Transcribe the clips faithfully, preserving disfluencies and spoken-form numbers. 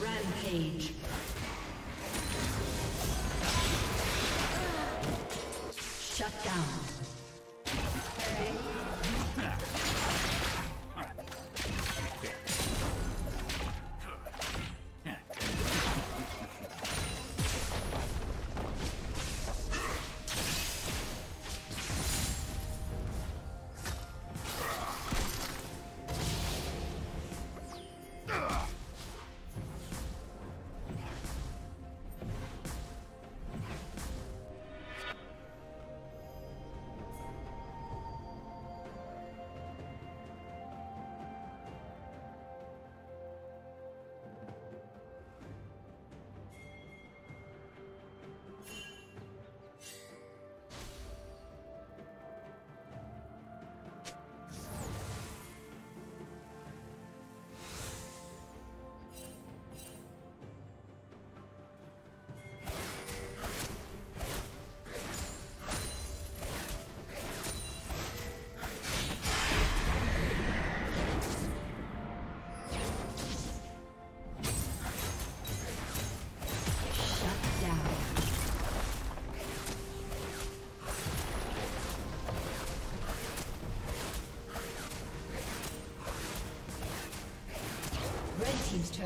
Rampage. Shut down.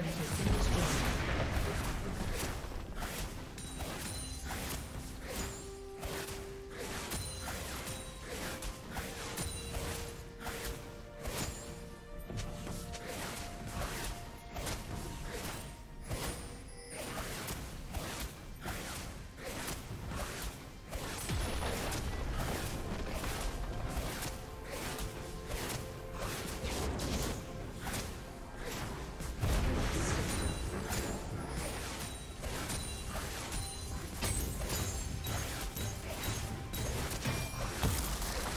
turret has been destroyed.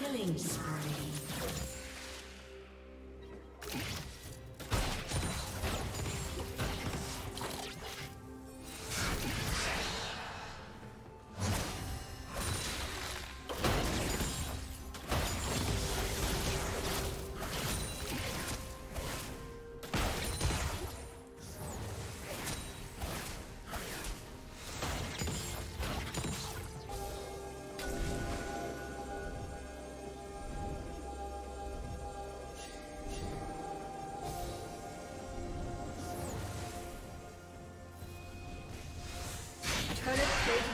Killing spree.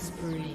Spree.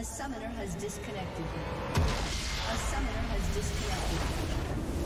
A summoner has disconnected. A summoner has disconnected.